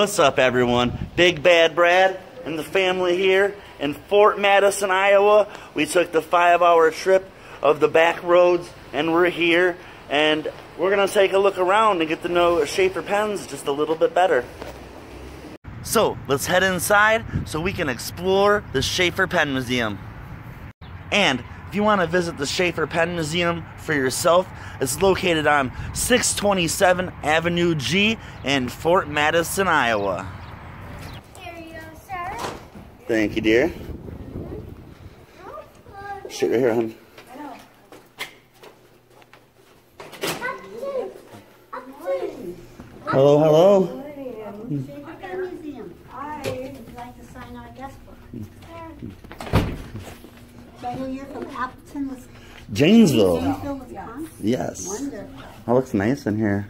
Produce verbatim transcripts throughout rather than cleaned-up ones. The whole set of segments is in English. What's up, everyone? Big Bad Brad and the family here in Fort Madison, Iowa. We took the five-hour trip of the back roads, and we're here. And we're going to take a look around and get to know Sheaffer pens just a little bit better. So, let's head inside so we can explore the Sheaffer Pen Museum. And if you want to visit the Sheaffer Pen Museum for yourself, it's located on six twenty-seven Avenue G in Fort Madison, Iowa. Here you go, sir. Thank you, dear. Mm-hmm. Sit right here, hon. I know. Up to, up to. Hello, hello. Good morning. Good morning. Sheaffer Pen Museum. I would like to sign our guest book. So you're from Appleton, Wisconsin? Janesville. Janesville, Wisconsin? Yes. Wonderful. That looks nice in here.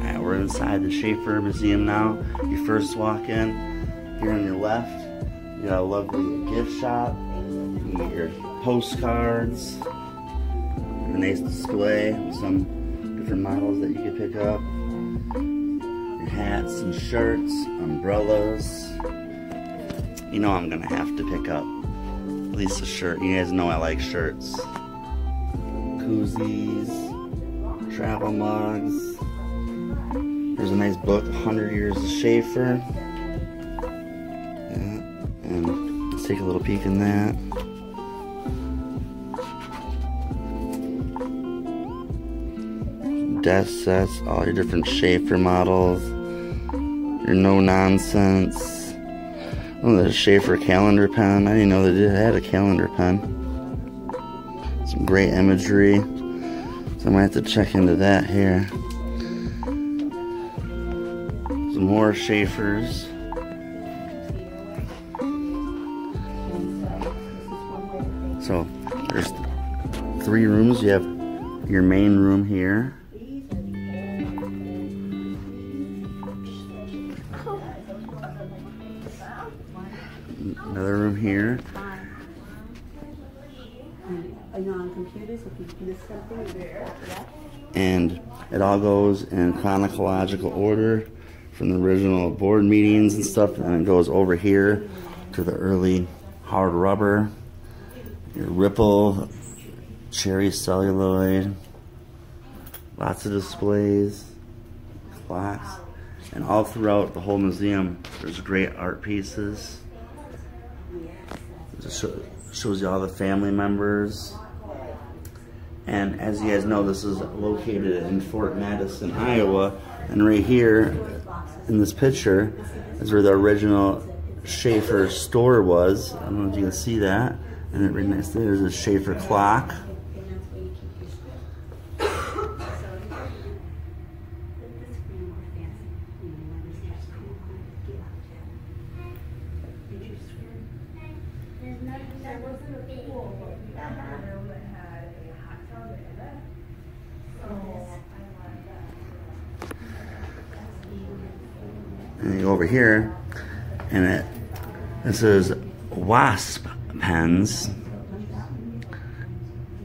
Alright, we're inside the Sheaffer Museum now. You first walk in, here on your left. You got a lovely gift shop, you can get your postcards, a nice display with some different models that you can pick up, your hats and shirts, umbrellas. You know I'm gonna have to pick up at least a shirt. You guys know I like shirts. Koozies, travel mugs. There's a nice book, one hundred years of Sheaffer. And let's take a little peek in that. Desk sets, all your different Sheaffer models, your no nonsense. Oh, the Sheaffer calendar pen. I didn't know they had a calendar pen. Some great imagery. So I might have to check into that here. Some more Sheaffers. So there's three rooms. You have your main room here. Another room here. And it all goes in chronological order from the original board meetings and stuff. And it goes over here to the early hard rubber. Your Ripple, cherry celluloid, lots of displays, clocks, and all throughout the whole museum there's great art pieces. It shows you all the family members. And as you guys know, this is located in Fort Madison, Iowa, and right here in this picture is where the original Sheaffer store was. I don't know if you can see that. And it really nice. There's a Sheaffer clock. And you go over here, and it this is Wasp pens,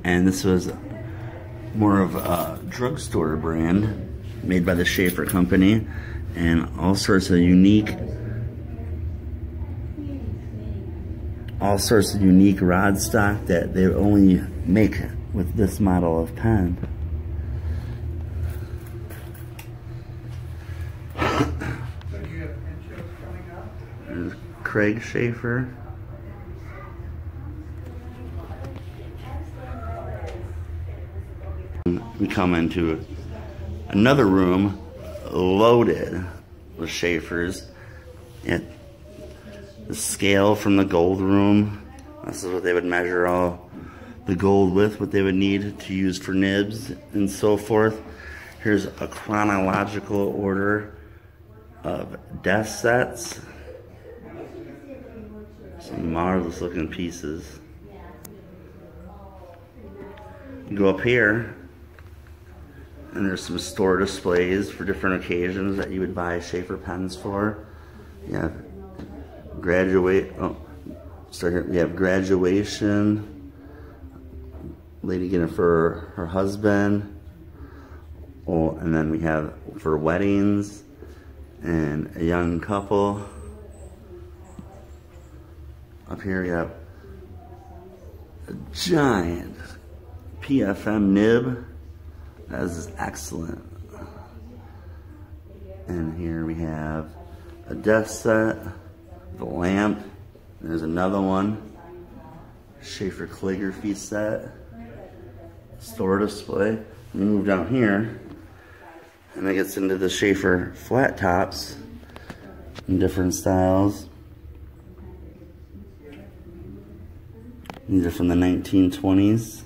and this was more of a drugstore brand made by the Sheaffer company, and all sorts of unique all sorts of unique rod stock that they only make with this model of pen. There's Craig Sheaffer. We come into another room loaded with Sheaffers. At the scale from the gold room. This is what they would measure all the gold with, what they would need to use for nibs and so forth. Here's a chronological order of desk sets. Some marvelous looking pieces. You go up here. And there's some store displays for different occasions that you would buy Sheaffer pens for. You have graduate, oh, start here. We have graduation, lady getting it for her husband. Oh, and then we have for weddings and a young couple. Up here we have a giant P F M nib. That is excellent. And here we have a desk set, the lamp. There's another one. Sheaffer calligraphy set. Store display. We move down here, and it gets into the Sheaffer flat tops in different styles. These are from the nineteen twenties.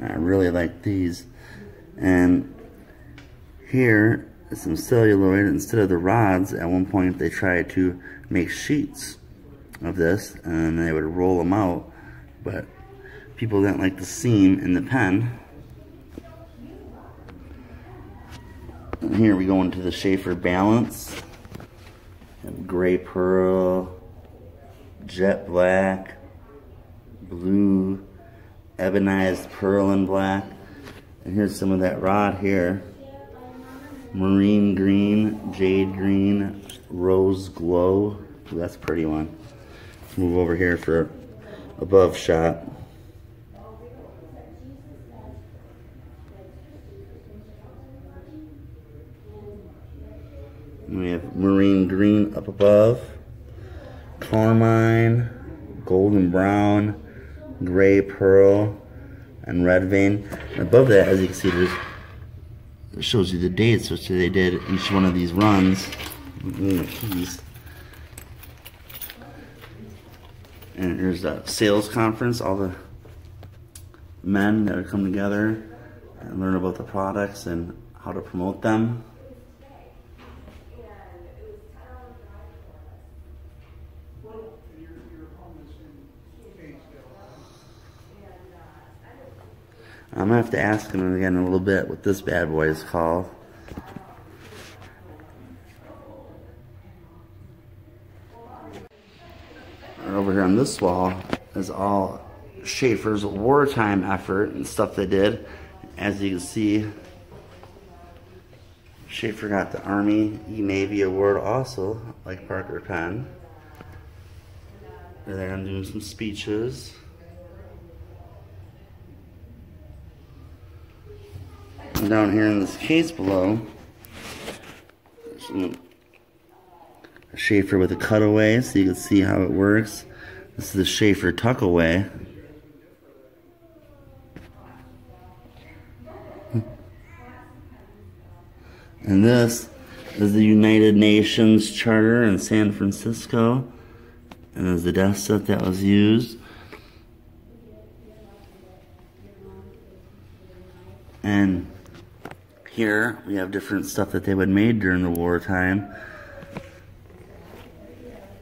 I really like these. And here is some celluloid. Instead of the rods, at one point they tried to make sheets of this and they would roll them out, but people didn't like the seam in the pen. And here we go into the Sheaffer Balance. Have gray pearl, jet black, blue, ebonized pearl and black. And here's some of that rod here. Marine green, jade green, rose glow. Ooh, that's a pretty one. Let's move over here for above shot. And we have marine green up above, carmine, golden brown, gray pearl, and red vein. And above that, as you can see, there's, it shows you the dates which they did each one of these runs. And here's the sales conference, all the men that are come together and learn about the products and how to promote them. I'm going to have to ask him again in a little bit what this bad boy is called. Right over here on this wall is all Sheaffer's wartime effort and stuff they did. As you can see, Sheaffer got the Army E Navy Award also, like Parker Penn. They're there doing some speeches. Down here in this case below, there's a Sheaffer with a cutaway, so you can see how it works. This is the Sheaffer tuckaway. And this is the United Nations Charter in San Francisco, and is the desk set that was used. And here we have different stuff that they would made during the wartime.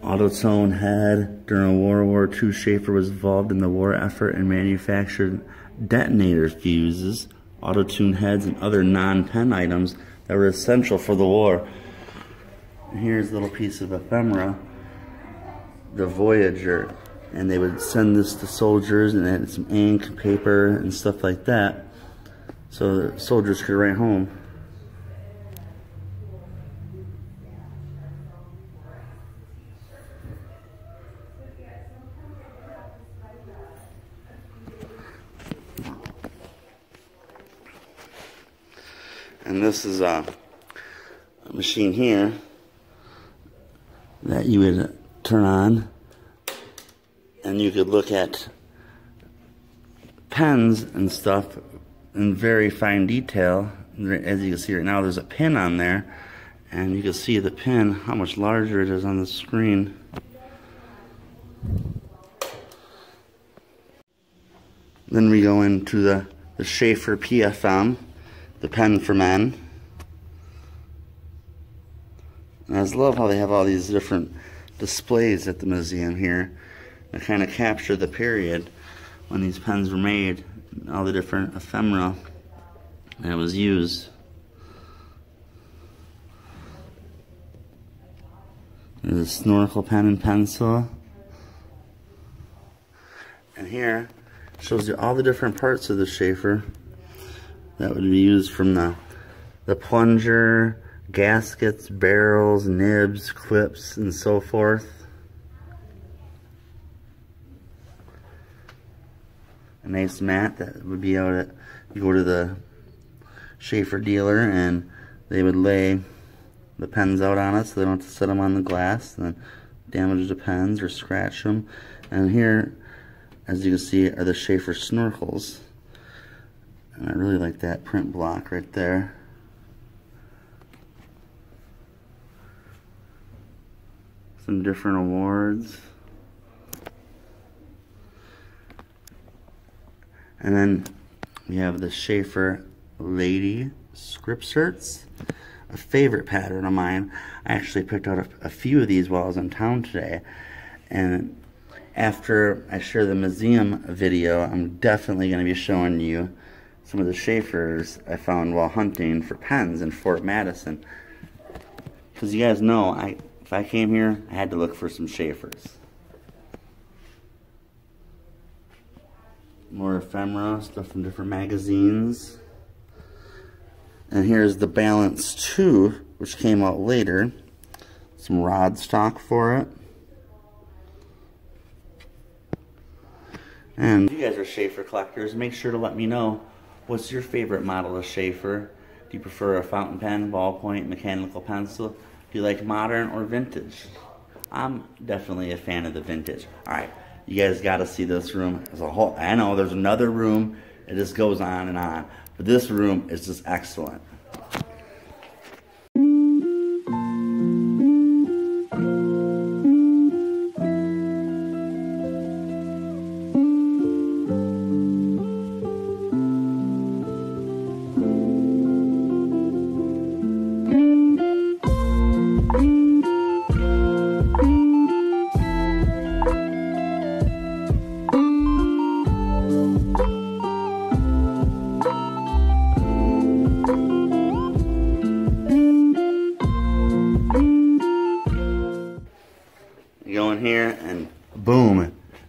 Autotone head. During World War Two, Sheaffer was involved in the war effort and manufactured detonator fuses, autotune heads, and other non-pen items that were essential for the war. And here's a little piece of ephemera, the Voyager, and they would send this to soldiers, and they had some ink, paper, and stuff like that, so the soldiers could write home. And this is a, a machine here that you would turn on, and you could look at pens and stuff in very fine detail. As you can see right now, there's a pin on there, and you can see the pin, how much larger it is on the screen. Then we go into the, the Sheaffer P F M, the pen for men. And I just love how they have all these different displays at the museum here that kind of capture the period when these pens were made, all the different ephemera that was used. There's a snorkel pen and pencil. And here shows you all the different parts of the Sheaffer that would be used, from the, the plunger, gaskets, barrels, nibs, clips, and so forth. A nice mat that would be out at, you go to the Sheaffer dealer and they would lay the pens out on it so they don't have to set them on the glass and then damage the pens or scratch them. And here, as you can see, are the Sheaffer snorkels. And I really like that print block right there. Some different awards. And then we have the Sheaffer Lady script shirts, a favorite pattern of mine. I actually picked out a, a few of these while I was in town today. And after I share the museum video, I'm definitely going to be showing you some of the Sheaffers I found while hunting for pens in Fort Madison. Because you guys know, I if I came here, I had to look for some Sheaffers. More ephemera, stuff from different magazines. And here's the Balance two, which came out later. Some rod stock for it. And if you guys are Sheaffer collectors, make sure to let me know, what's your favorite model of Sheaffer? Do you prefer a fountain pen, ballpoint, mechanical pencil? Do you like modern or vintage? I'm definitely a fan of the vintage. All right. You guys got to see this room as a whole. I know there's another room. It just goes on and on. But this room is just excellent.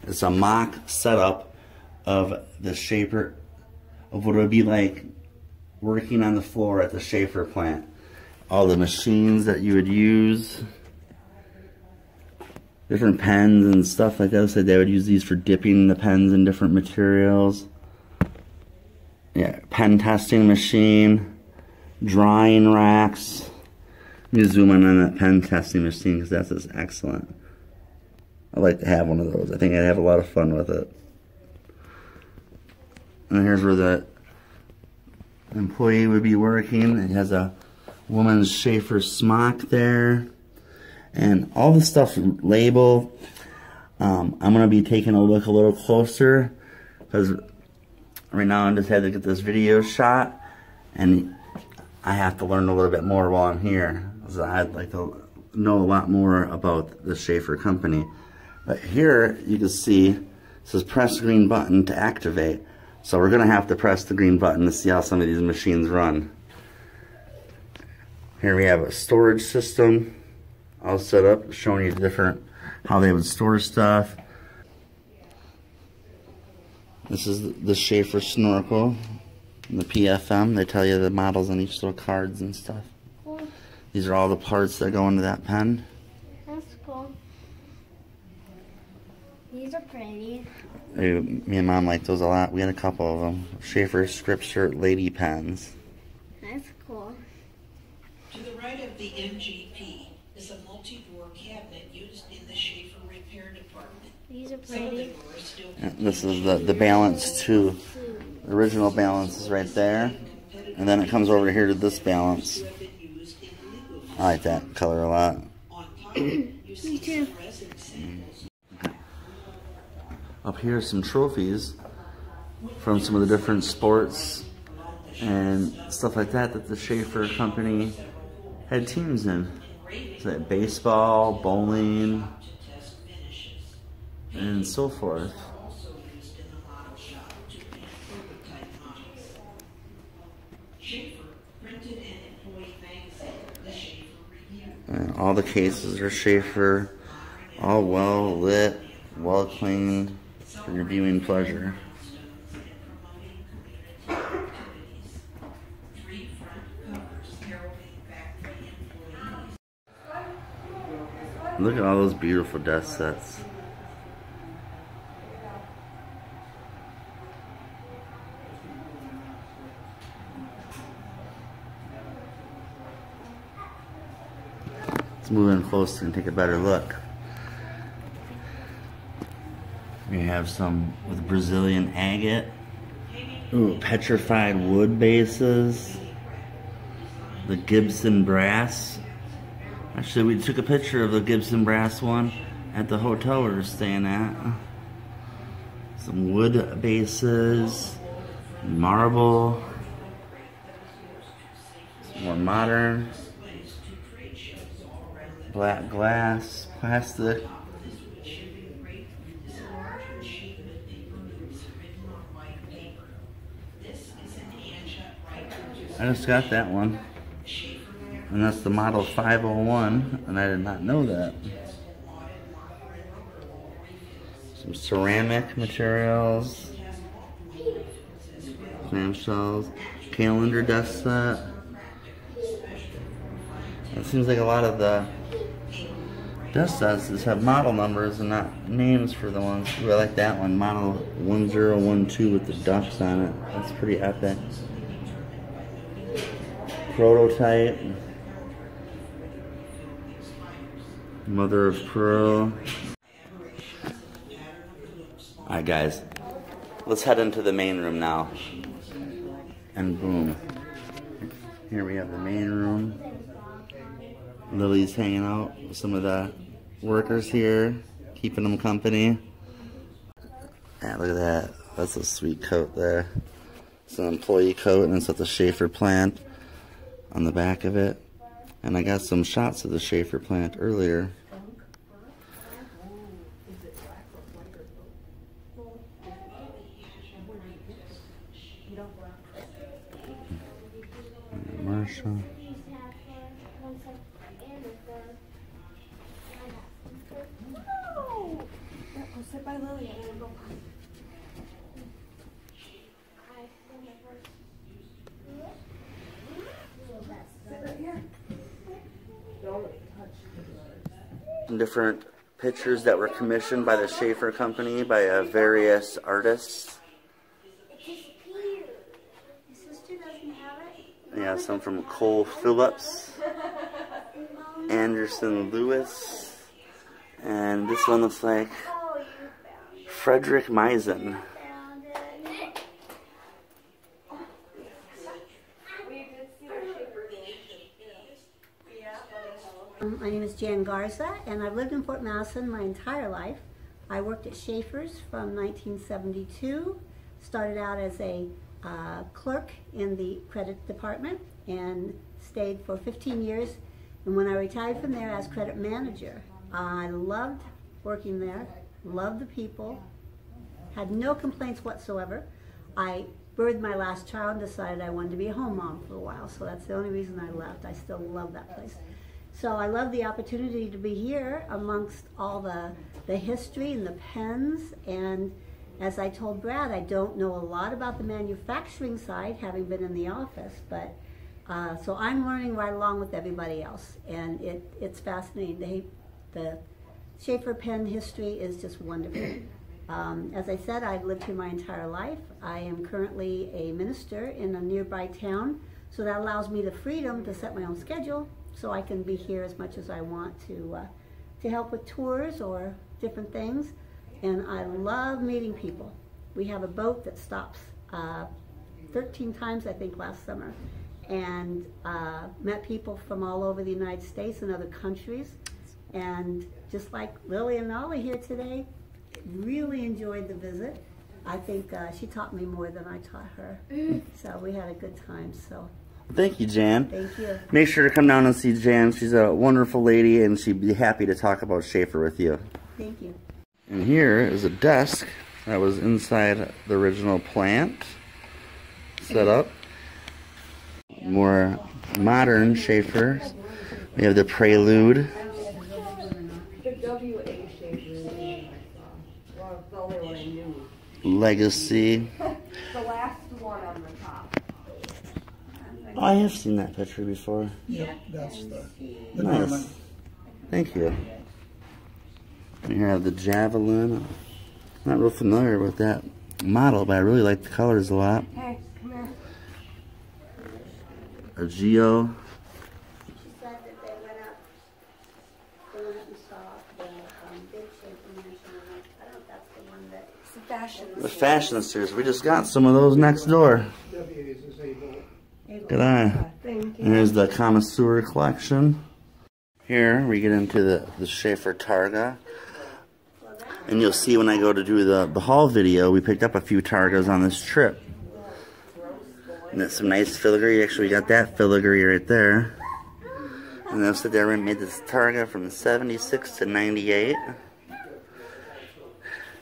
It's a mock setup of the Sheaffer, of what it would be like working on the floor at the Sheaffer plant. All the machines that you would use, different pens and stuff like that. So they would use these for dipping the pens in different materials. Yeah, pen testing machine, drying racks. Let me zoom in on that pen testing machine because that's just excellent. I'd like to have one of those. I think I'd have a lot of fun with it. And here's where the employee would be working. It has a woman's Sheaffer smock there. And all the stuff labeled. Um, I'm going to be taking a look a little closer, because right now I just had to get this video shot. And I have to learn a little bit more while I'm here. So I'd like to know a lot more about the Sheaffer company. But here you can see it says press the green button to activate. So we're going to have to press the green button to see how some of these machines run. Here we have a storage system all set up, showing you different how they would store stuff. This is the Sheaffer snorkel and the P F M. They tell you the models on each little cards and stuff. These are all the parts that go into that pen. That's cool. These are pretty. Hey, me and Mom like those a lot. We had a couple of them. Sheaffer script shirt lady pens. That's cool. To the right of the M G P is a multi-drawer cabinet used in the Sheaffer repair department. These are pretty. And this is the, the Balance two. The original Balance is right there. And then it comes over here to this Balance. I like that color a lot. Me too. Up here are some trophies from some of the different sports and stuff like that that the Sheaffer company had teams in. Is that baseball, bowling, and so forth. And all the cases are Sheaffer, all well lit, well cleaned for your viewing pleasure. Look at all those beautiful desk sets. Let's move in closer and take a better look. We have some with Brazilian agate. Ooh, petrified wood bases. The Gibson brass. Actually, we took a picture of the Gibson brass one at the hotel we were staying at. Some wood bases, marble, some more modern, black glass, plastic. I just got that one. And that's the model five oh one, and I did not know that. Some ceramic materials, clamshells, calendar desk set. It seems like a lot of the desk sets just have model numbers and not names for the ones. Ooh, I like that one, model one zero one two with the ducks on it. That's pretty epic. Prototype. Mother of pearl. Alright guys, let's head into the main room now. And boom. Here we have the main room. Lily's hanging out with some of the workers here, keeping them company. Yeah, look at that. That's a sweet coat there. It's an employee coat and it's at the Sheaffer plant on the back of it. And I got some shots of the Sheaffer plant earlier. Marsha. Different pictures that were commissioned by the Sheaffer Company by uh, various artists. Yeah, some from Cole Phillips, Anderson Lewis, and this one looks like Frederick Mizen. My name is Jan Garza, and I've lived in Fort Madison my entire life. I worked at Sheaffer's from nineteen seventy-two, started out as a uh, clerk in the credit department, and stayed for fifteen years. And when I retired from there as credit manager, I loved working there, loved the people, had no complaints whatsoever. I birthed my last child and decided I wanted to be a home mom for a while, so that's the only reason I left. I still love that place. So I love the opportunity to be here amongst all the, the history and the pens. And as I told Brad, I don't know a lot about the manufacturing side, having been in the office, but uh, so I'm learning right along with everybody else. And it, it's fascinating. They, the Sheaffer pen history is just wonderful. Um, as I said, I've lived here my entire life. I am currently a minister in a nearby town, so that allows me the freedom to set my own schedule. So I can be here as much as I want to uh, to help with tours or different things. And I love meeting people. We have a boat that stops uh, thirteen times, I think, last summer. And uh, met people from all over the United States and other countries. And just like Lily and Ollie here today, really enjoyed the visit. I think uh, she taught me more than I taught her. So we had a good time. So. Thank you, Jan. Thank you. Make sure to come down and see Jan. She's a wonderful lady, and she'd be happy to talk about Sheaffer with you. Thank you. And here is a desk that was inside the original plant set up. More modern Sheaffers We have the Prelude. Legacy. The last one on the top. Oh, I have seen that picture before. Yep, that's the, the nice. Norman. Thank you. We have the Javelin. Not real familiar with that model, but I really like the colors a lot. Hey, come here. A Geo. She said that they went up, they went up and saw the um, big shape and I don't know if that's the one that... It's the Fashion Series. The Fashion Series. We just got some of those next door. Good eye. And here's the Connoisseur Collection. Here we get into the, the Sheaffer Targa. And you'll see when I go to do the, the haul video, we picked up a few Targas on this trip. And that's some nice filigree. Actually, we got that filigree right there. And they'll sit there and made this Targa from seventy-six to ninety-eight.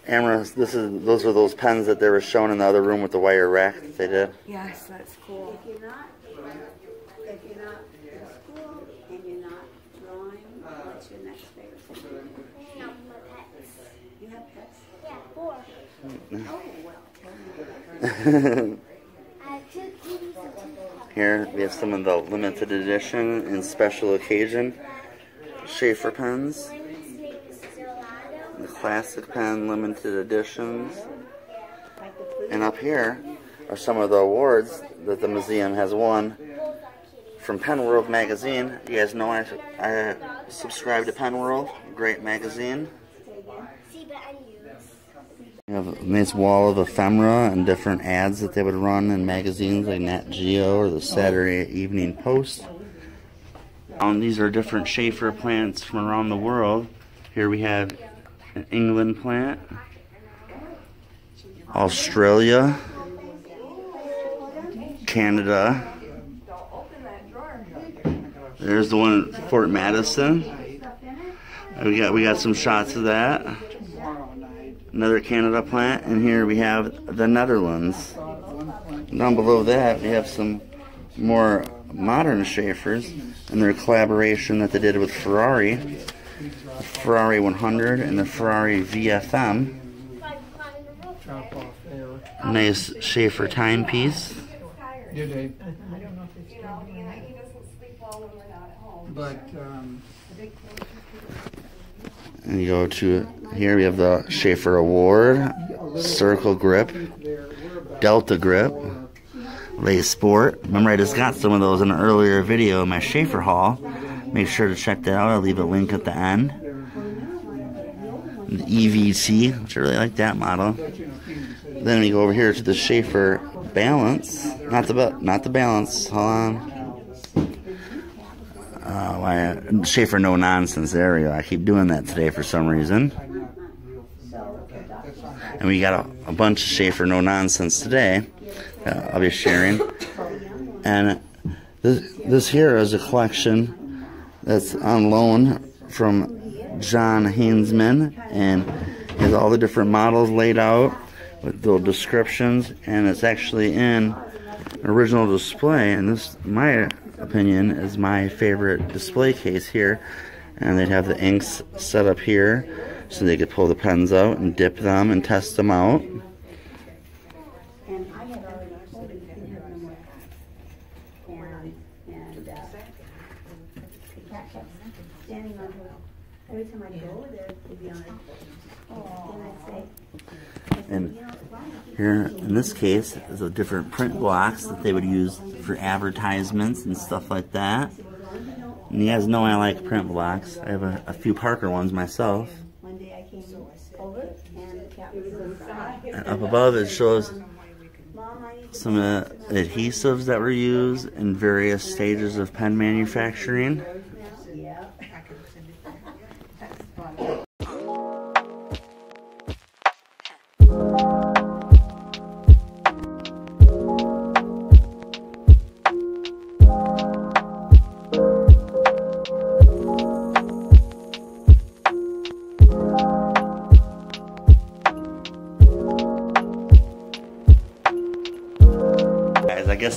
Amara, this is those are those pens that they were shown in the other room with the wire rack that they did. Yes, that's cool. If you're not, if you're not in school and you're not drawing, what's your next favorite thing? No, pets. You have pets? Yeah, four. Oh, well. Here we have some of the limited edition and special occasion Sheaffer pens. The classic pen limited editions. And up here are some of the awards that the museum has won from Pen World magazine. You guys know I, I subscribe to Pen World, great magazine. You have a nice wall of ephemera and different ads that they would run in magazines like Nat Geo or the Saturday Evening Post. Um, these are different Sheaffer plants from around the world. Here we have an England plant, Australia, Canada. There's the one at Fort Madison. We got we got some shots of that. Another Canada plant, and here we have the Netherlands. Down below that, we have some more modern Sheaffers and their collaboration that they did with Ferrari. The Ferrari one hundred and the Ferrari V F M. Nice Sheaffer timepiece. And you go to here, we have the Sheaffer Award, Circle Grip, Delta Grip, Lace Sport. Remember, I just got some of those in an earlier video in my Sheaffer haul. Make sure to check that out. I'll leave a link at the end. The E V T, which I really like that model. Then we go over here to the Sheaffer Balance. Not the not the Balance. Hold on. Uh, why, Sheaffer No Nonsense. There we go. I keep doing that today for some reason. And we got a, a bunch of Sheaffer No Nonsense today. Uh, I'll be sharing. And this this here is a collection that's on loan from John Hinsman, and has all the different models laid out with little descriptions, and it's actually in original display. And this, in my opinion, is my favorite display case here. And they'd have the inks set up here so they could pull the pens out and dip them and test them out. And here, in this case, is a different print blocks that they would use for advertisements and stuff like that. And you guys know I like print blocks. I have a, a few Parker ones myself. And up above it shows some of the adhesives that were used in various stages of pen manufacturing.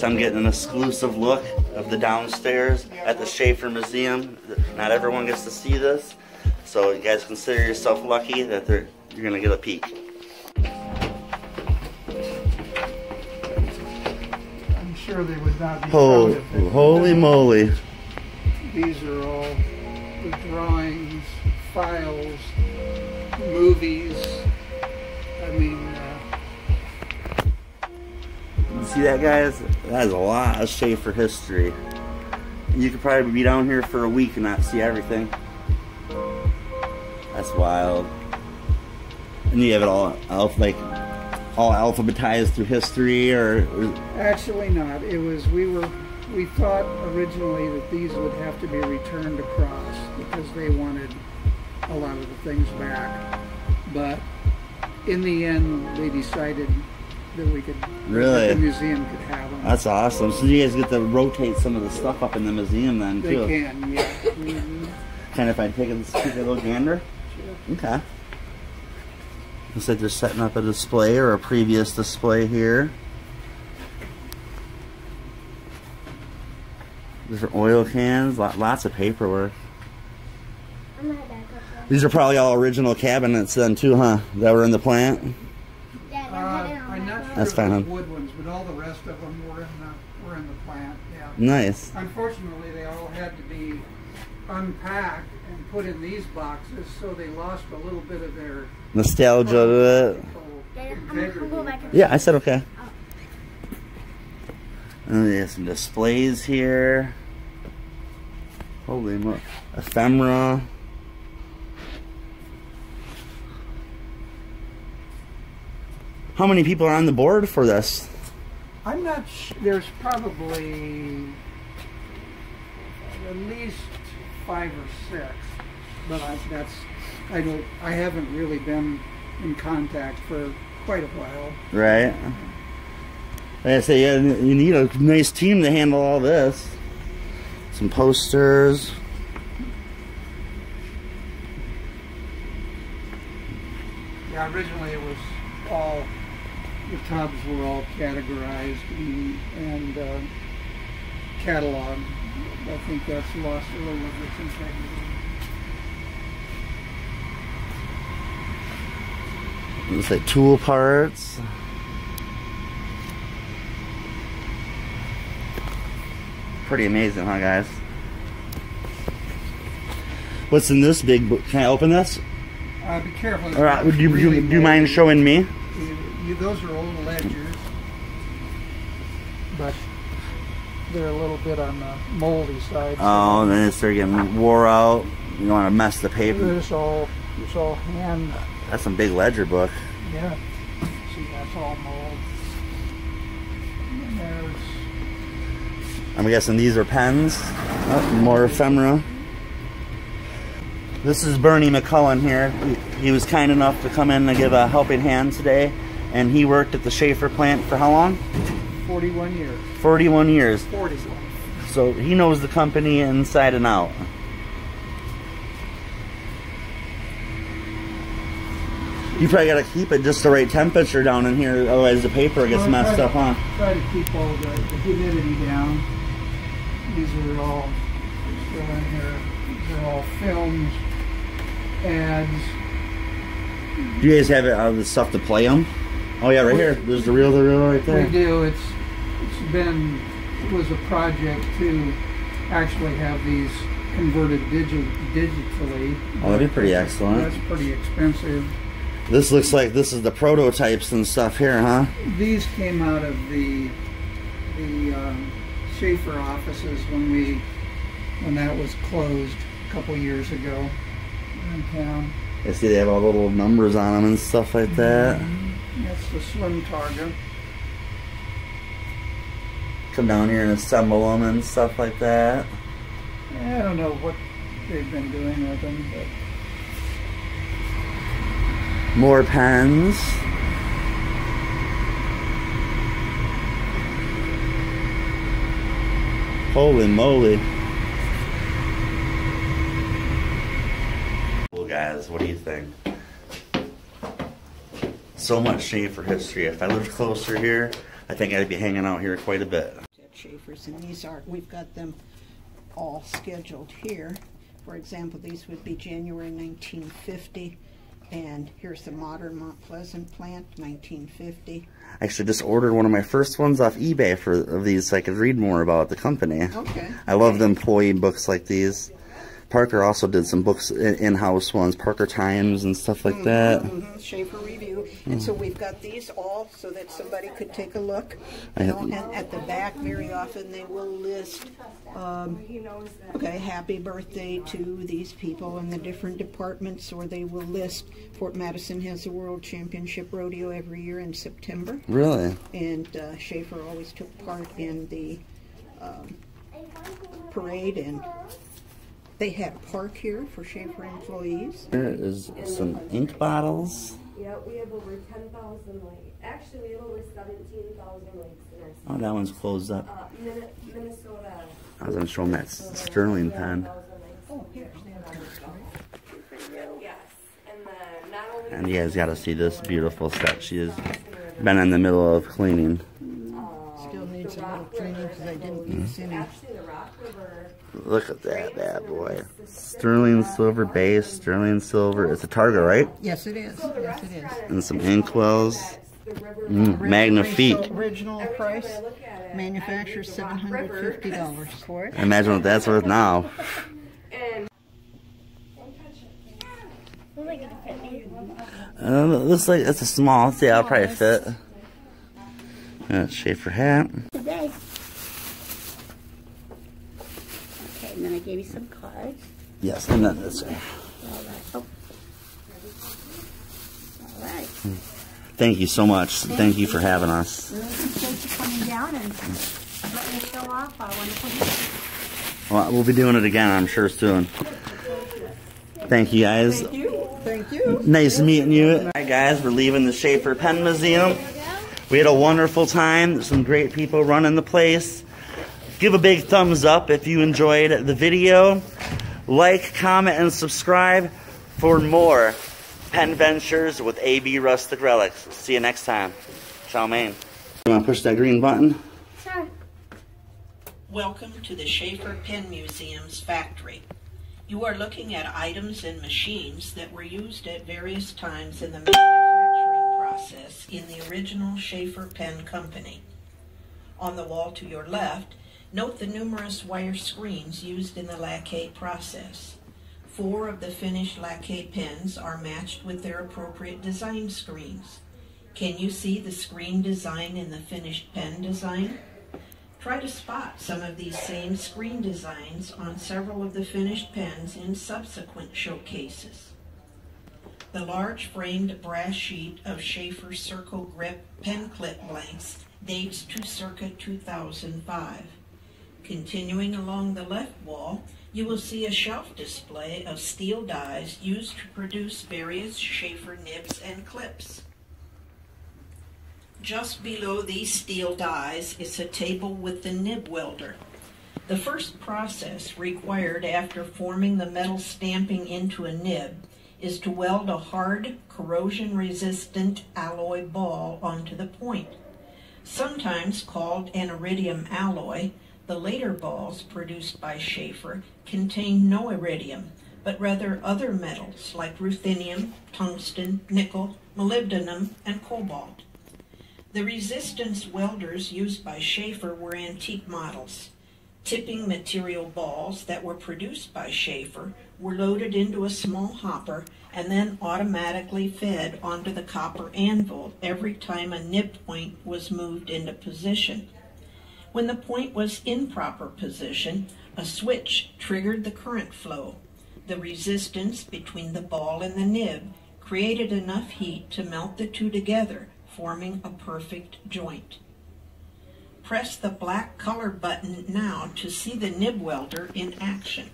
I'm getting an exclusive look of the downstairs at the Sheaffer Museum. Not everyone gets to see this, so you guys consider yourself lucky that they're, you're going to get a peek. I'm sure they would not be holy, holy moly. These are all the drawings, files, movies. I mean, uh... you see that, guys? That is a lot of Sheaffer history. You could probably be down here for a week and not see everything. That's wild. And you have it all alph like all alphabetized through history, or, or actually not. It was we were. We thought originally that these would have to be returned across because they wanted a lot of the things back. But in the end, they decided that we could, really? That the museum could have them. That's awesome. So you guys get to rotate some of the stuff up in the museum then, they too? They can, yeah. Mm-hmm. Kind of if I take a, take a little gander? Sure. Okay. Looks like they're setting up a display or a previous display here. Different oil cans, lots of paperwork. These are probably all original cabinets then too, huh? That were in the plant? Uh, I'm not sure. That's fine. Wood ones, but all the rest of them were in the, were in the plant, yeah. Nice. Unfortunately, they all had to be unpacked and put in these boxes, so they lost a little bit of their... nostalgia to it. Yeah, I said okay. And they have some displays here. Holy mo- ephemera. How many people are on the board for this? I'm not sure. There's probably at least five or six, but I, that's I don't. I haven't really been in contact for quite a while. Right. Like I say, yeah, you need a nice team to handle all this. Some posters. Yeah, originally it was all, the tubs were all categorized and, and uh, cataloged. I think that's lost a little of its integrity. Looks like tool parts. Pretty amazing, huh, guys? What's in this big book? Can I open this? Uh, be careful. All right, would you, really you, do you mind showing me? You, you, those are old ledgers, but they're a little bit on the moldy side. Oh, so then it's they're getting wore out. You don't want to mess the paper. It's all, it's all hand. That's some big ledger book. Yeah. See, that's all mold. And there's... I'm guessing these are pens. Oh, more ephemera. This is Bernie McCullen here. He, he was kind enough to come in and give a helping hand today, and he worked at the Sheaffer plant for how long? forty-one years. forty-one years. forty-one. So he knows the company inside and out. You probably got to keep it just the right temperature down in here, otherwise the paper gets well, messed to, up, huh? Try to keep all the, the humidity down. These are all still in here. These are all films, ads. Do you guys have uh, the stuff to play them? Oh yeah, right we, here. There's the reel, the reel right there. We do. It's it's been it was a project to actually have these converted digi digitally. Oh, that'd be pretty excellent. That's pretty expensive. This looks like this is the prototypes and stuff here, huh? These came out of the the um, Sheaffer offices when we when that was closed a couple years ago in town. I see they have all the little numbers on them and stuff like that. Mm-hmm. That's the slim target. Come down here and assemble them and stuff like that. I don't know what they've been doing with them, but. More pens. Holy moly. Well, guys, what do you think? So much Sheaffer history. If I lived closer here, I think I'd be hanging out here quite a bit. papers, and these are, we've got them all scheduled here. For example, these would be January nineteen fifty, and here's the modern Mount Pleasant plant, nineteen fifty. I actually just ordered one of my first ones off eBay for of these so I could read more about the company. Okay. I love the employee books like these. Parker also did some books, in-house ones, Parker Times and stuff like mm-hmm, that. Mm-hmm, Sheaffer Review. Mm. And so we've got these all so that somebody could take a look. I know, and at the back, very often they will list, um, okay, happy birthday to these people in the different departments, or they will list Fort Madison has the World Championship Rodeo every year in September. Really? And uh, Sheaffer always took part in the um, parade, and they had a park here for Sheaffer employees. Here is some ink bottles. Yeah, we have over ten thousand lights. Actually, we have over seventeen thousand lights. Oh, that one's closed up. Uh, Minnesota. I was going to show them that Sterling pen. Oh, here. Yes. And you guys got to see this beautiful set. She has been in the middle of cleaning. Still needs a little cleaning because I didn't use any. Look at that bad boy. Sterling silver base, sterling silver. It's a Targa, right? Yes, it is. Yes, it is. And some inkwells. Mm, Magnifique. Original price, manufacturer seven hundred fifty dollars for it. Imagine what that's worth now. Uh, looks like it's a small. See, I'll probably fit. Uh, Sheaffer hat. And then I gave you some cards. Yes, and then this way. All right. Oh. All right. Thank you so much. Thank, Thank you, you for having us. Really appreciate you coming down and letting us show off our wonderful history. Well, we'll be doing it again, I'm sure, soon. Thank you, guys. Thank you. Thank you. Nice meeting you. All right, guys, we're leaving the Sheaffer Pen Museum. We had a wonderful time. Some great people running the place. Give a big thumbs up if you enjoyed the video. Like, comment, and subscribe for more Pen Ventures with A B Rustic Relics. See you next time. Ciao, man. You want to push that green button? Sure. Welcome to the Sheaffer Pen Museum's factory. You are looking at items and machines that were used at various times in the manufacturing process in the original Sheaffer Pen Company. On the wall to your left, note the numerous wire screens used in the lacquer process. Four of the finished lacquer pens are matched with their appropriate design screens. Can you see the screen design in the finished pen design? Try to spot some of these same screen designs on several of the finished pens in subsequent showcases. The large framed brass sheet of Sheaffer Circle Grip pen clip blanks dates to circa two thousand five. Continuing along the left wall, you will see a shelf display of steel dies used to produce various Sheaffer nibs and clips. Just below these steel dies is a table with the nib welder. The first process required after forming the metal stamping into a nib is to weld a hard, corrosion-resistant alloy ball onto the point. Sometimes called an iridium alloy, the later balls produced by Sheaffer contain no iridium, but rather other metals like ruthenium, tungsten, nickel, molybdenum, and cobalt. The resistance welders used by Sheaffer were antique models. Tipping material balls that were produced by Sheaffer were loaded into a small hopper and then automatically fed onto the copper anvil every time a nib point was moved into position. When the point was in proper position, a switch triggered the current flow. The resistance between the ball and the nib created enough heat to melt the two together, forming a perfect joint. Press the black color button now to see the nib welder in action.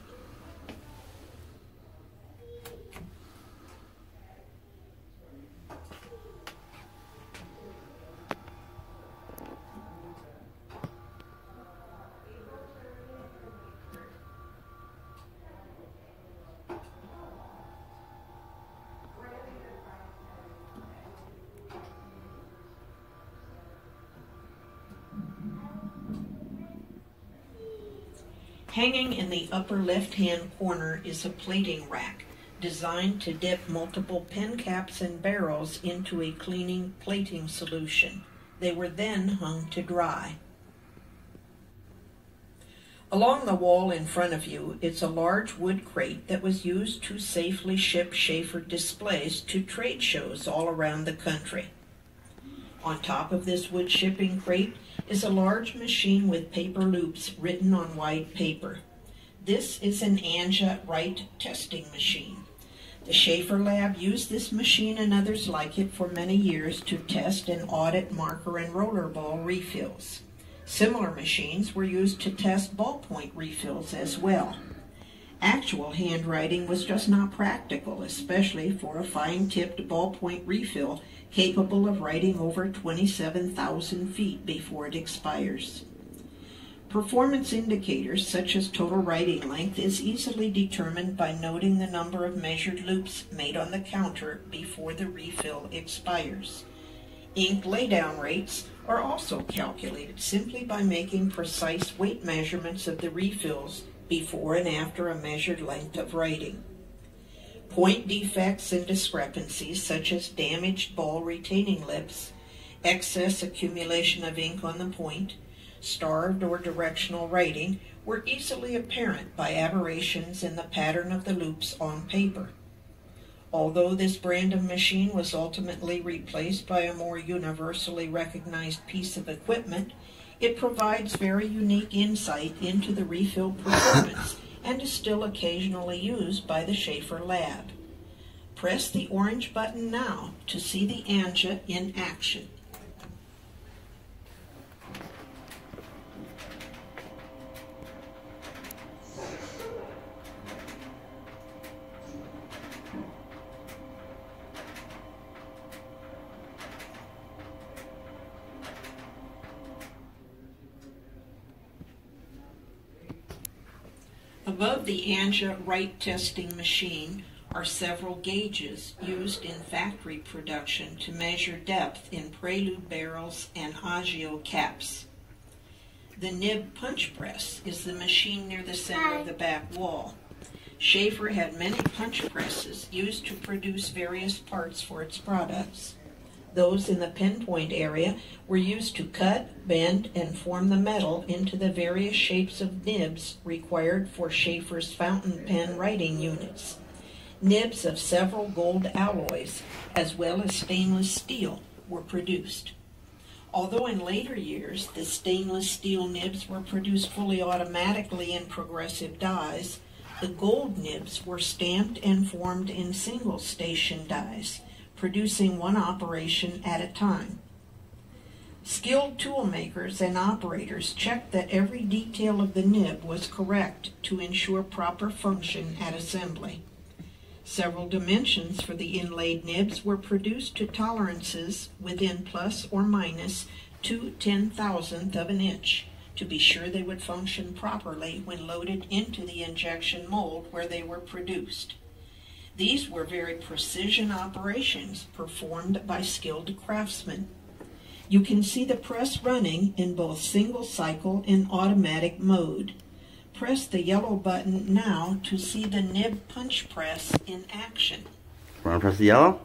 Hanging in the upper left-hand corner is a plating rack designed to dip multiple pen caps and barrels into a cleaning plating solution. They were then hung to dry. Along the wall in front of you is a large wood crate that was used to safely ship Sheaffer displays to trade shows all around the country. On top of this wood shipping crate is a large machine with paper loops written on white paper. This is an Anja-Wright testing machine. The Sheaffer Lab used this machine and others like it for many years to test and audit marker and rollerball refills. Similar machines were used to test ballpoint refills as well. Actual handwriting was just not practical, especially for a fine-tipped ballpoint refill capable of writing over twenty-seven thousand feet before it expires. Performance indicators such as total writing length is easily determined by noting the number of measured loops made on the counter before the refill expires. Ink laydown rates are also calculated simply by making precise weight measurements of the refills before and after a measured length of writing. Point defects and discrepancies such as damaged ball retaining lips, excess accumulation of ink on the point, starved or directional writing were easily apparent by aberrations in the pattern of the loops on paper. Although this brand of machine was ultimately replaced by a more universally recognized piece of equipment, it provides very unique insight into the refill performance and is still occasionally used by the Sheaffer Lab. Press the orange button now to see the Anja in action. Above the Anja-Wright testing machine are several gauges used in factory production to measure depth in prelude barrels and Haggio caps. The nib punch press is the machine near the center of the back wall. Sheaffer had many punch presses used to produce various parts for its products. Those in the pinpoint area were used to cut, bend, and form the metal into the various shapes of nibs required for Sheaffer's fountain pen writing units. Nibs of several gold alloys, as well as stainless steel, were produced. Although in later years the stainless steel nibs were produced fully automatically in progressive dies, the gold nibs were stamped and formed in single station dies, producing one operation at a time. Skilled tool makers and operators checked that every detail of the nib was correct to ensure proper function at assembly. Several dimensions for the inlaid nibs were produced to tolerances within plus or minus two ten thousandth of an inch to be sure they would function properly when loaded into the injection mold where they were produced. These were very precision operations performed by skilled craftsmen. You can see the press running in both single cycle and automatic mode. Press the yellow button now to see the nib punch press in action. Want to press the yellow?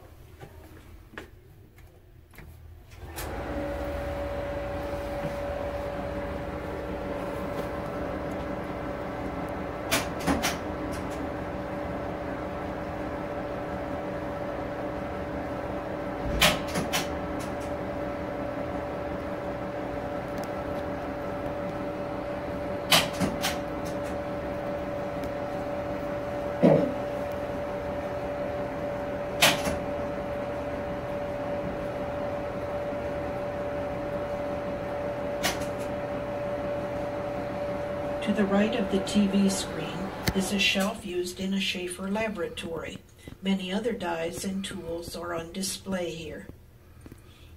To the right of the T V screen is a shelf used in a Sheaffer laboratory. Many other dies and tools are on display here.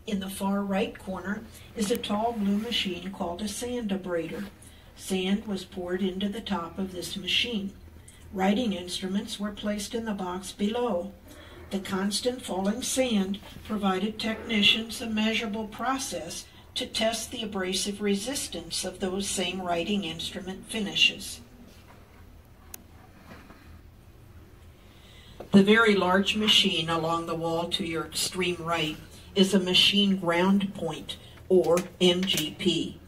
In the far right corner is a tall blue machine called a sand abrader. Sand was poured into the top of this machine. Writing instruments were placed in the box below. The constant falling sand provided technicians a measurable process to test the abrasive resistance of those same writing instrument finishes. The very large machine along the wall to your extreme right is a machine ground point, or M G P,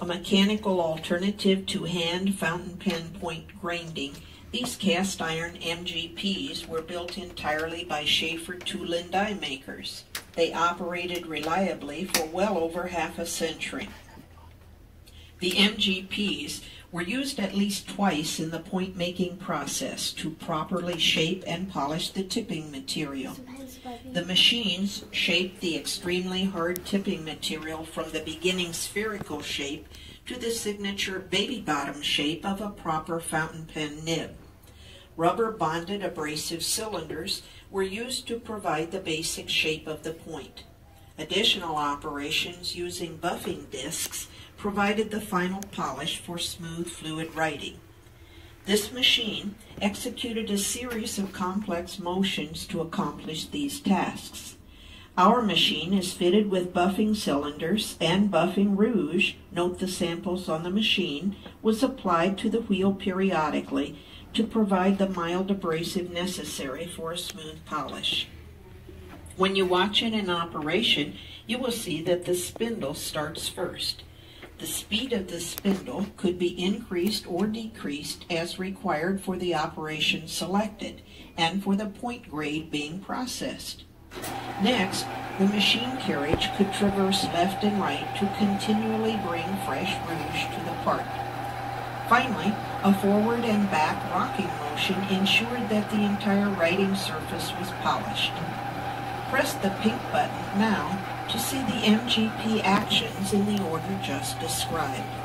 a mechanical alternative to hand fountain pen point grinding. These cast iron M G Ps were built entirely by Sheaffer tool and die makers. They operated reliably for well over half a century. The M G Ps were used at least twice in the point-making process to properly shape and polish the tipping material. The machines shaped the extremely hard tipping material from the beginning spherical shape to the signature baby-bottom shape of a proper fountain pen nib. Rubber-bonded abrasive cylinders were used to provide the basic shape of the point. Additional operations using buffing discs provided the final polish for smooth fluid writing. This machine executed a series of complex motions to accomplish these tasks. Our machine is fitted with buffing cylinders, and buffing rouge, note the samples on the machine, was applied to the wheel periodically to provide the mild abrasive necessary for a smooth polish. When you watch it in operation, you will see that the spindle starts first. The speed of the spindle could be increased or decreased as required for the operation selected and for the point grade being processed. Next, the machine carriage could traverse left and right to continually bring fresh rouge to the part. Finally, a forward and back rocking motion ensured that the entire writing surface was polished. Press the pink button now to see the M G P actions in the order just described.